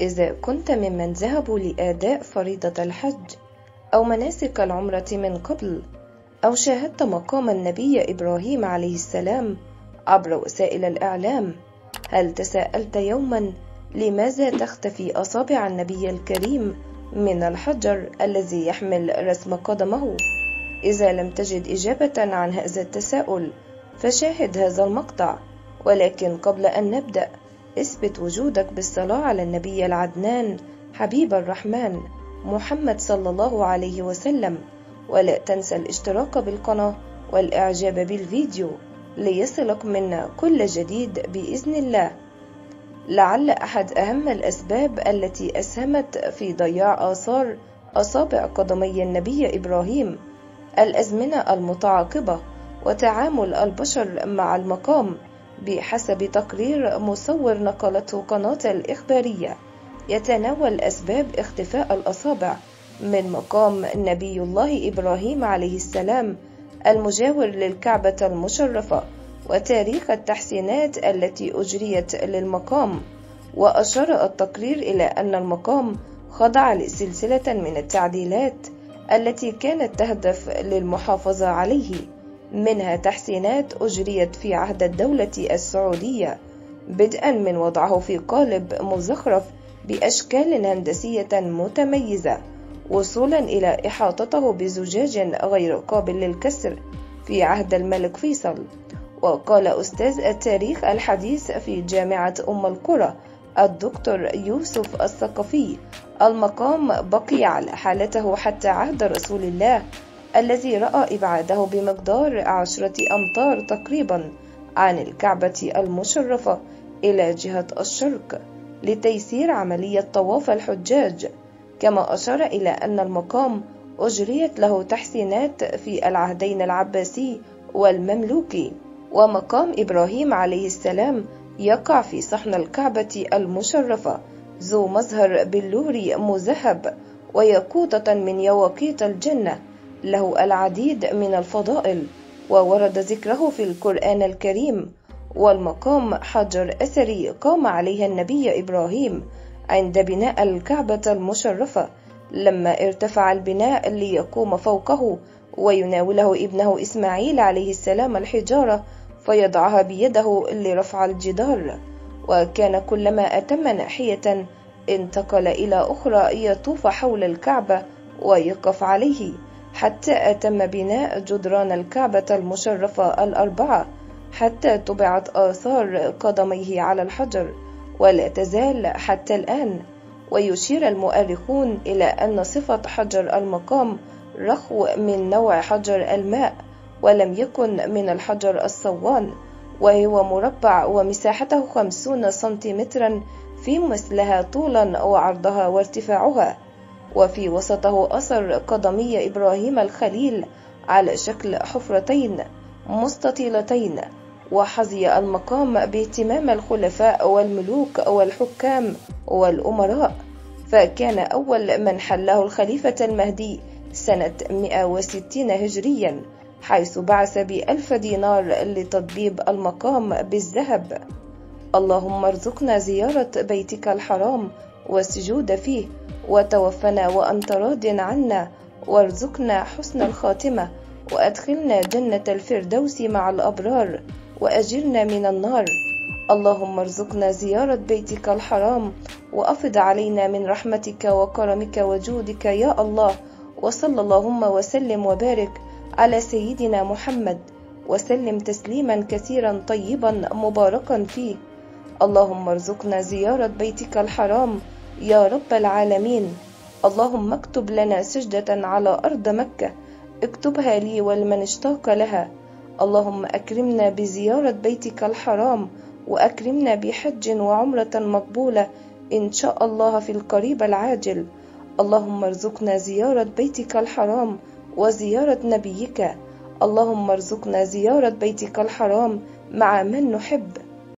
إذا كنت ممن ذهبوا لأداء فريضة الحج أو مناسك العمرة من قبل، أو شاهدت مقام النبي إبراهيم عليه السلام عبر وسائل الإعلام، هل تساءلت يوما لماذا تختفي أصابع النبي الكريم من الحجر الذي يحمل رسم قدمه؟ إذا لم تجد إجابة عن هذا التساؤل فشاهد هذا المقطع، ولكن قبل أن نبدأ اثبت وجودك بالصلاة على النبي العدنان حبيب الرحمن محمد صلى الله عليه وسلم، ولا تنسى الاشتراك بالقناة والإعجاب بالفيديو ليصلك منا كل جديد بإذن الله. لعل أحد أهم الأسباب التي أسهمت في ضياع آثار أصابع قدمي النبي إبراهيم الأزمنة المتعاقبة وتعامل البشر مع المقام، بحسب تقرير مصور نقلته قناة الإخبارية يتناول أسباب اختفاء الأصابع من مقام نبي الله إبراهيم عليه السلام المجاور للكعبة المشرفة، وتاريخ التحسينات التي أجريت للمقام. وأشار التقرير إلى أن المقام خضع لسلسلة من التعديلات التي كانت تهدف للمحافظة عليه، منها تحسينات أجريت في عهد الدولة السعودية، بدءا من وضعه في قالب مزخرف بأشكال هندسية متميزة، وصولا إلى إحاطته بزجاج غير قابل للكسر في عهد الملك فيصل. وقال أستاذ التاريخ الحديث في جامعة أم القرى الدكتور يوسف الثقفي، المقام بقي على حالته حتى عهد رسول الله الذي رأى إبعاده بمقدار 10 أمتار تقريبا عن الكعبة المشرفة إلى جهة الشرق لتيسير عملية طواف الحجاج. كما أشار إلى أن المقام أجريت له تحسينات في العهدين العباسي والمملوكي. ومقام إبراهيم عليه السلام يقع في صحن الكعبة المشرفة ذو مظهر بلوري مذهب وياقوتة من يواقيت الجنة، له العديد من الفضائل وورد ذكره في القرآن الكريم. والمقام حجر أثري قام عليه النبي إبراهيم عند بناء الكعبة المشرفة، لما ارتفع البناء ليقوم فوقه ويناوله ابنه إسماعيل عليه السلام الحجارة فيضعها بيده لرفع الجدار. وكان كلما أتم ناحية انتقل إلى أخرى يطوف حول الكعبة ويقف عليه، حتى أتم بناء جدران الكعبة المشرفة 4، حتى طبعت آثار قدميه على الحجر ولا تزال حتى الآن. ويشير المؤرخون إلى أن صفة حجر المقام رخو من نوع حجر الماء، ولم يكن من الحجر الصوان، وهو مربع ومساحته 50 سنتيمترا في مثلها طولا وعرضها وارتفاعها. وفي وسطه أثر قدمي إبراهيم الخليل على شكل حفرتين مستطيلتين. وحظي المقام باهتمام الخلفاء والملوك والحكام والأمراء، فكان أول من حله الخليفة المهدي سنة 160 هجريا، حيث بعث ب1000 دينار لتطبيب المقام بالذهب. اللهم ارزقنا زيارة بيتك الحرام والسجود فيه، وتوفنا وأنت راض عنا، وارزقنا حسن الخاتمة، وأدخلنا جنة الفردوس مع الأبرار، وأجرنا من النار. اللهم ارزقنا زيارة بيتك الحرام، وأفض علينا من رحمتك وكرمك وجودك يا الله. وصلى اللهم وسلم وبارك على سيدنا محمد وسلم تسليما كثيرا طيبا مباركا فيه. اللهم ارزقنا زيارة بيتك الحرام يا رب العالمين. اللهم اكتب لنا سجدة على أرض مكة، اكتبها لي ولمن اشتاق لها. اللهم أكرمنا بزيارة بيتك الحرام، وأكرمنا بحج وعمرة مقبولة إن شاء الله في القريب العاجل. اللهم ارزقنا زيارة بيتك الحرام وزيارة نبيك. اللهم ارزقنا زيارة بيتك الحرام مع من نحب.